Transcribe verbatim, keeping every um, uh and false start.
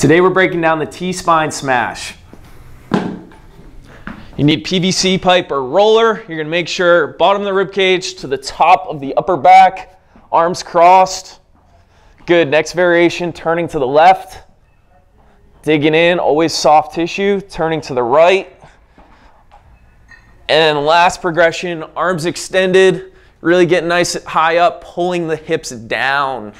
Today we're breaking down the T-spine smash. You need P V C pipe or roller. You're going to make sure bottom of the rib cage to the top of the upper back, arms crossed. Good. Next variation, turning to the left, digging in, always soft tissue, turning to the right. And then last progression, arms extended, really getting nice high up, pulling the hips down.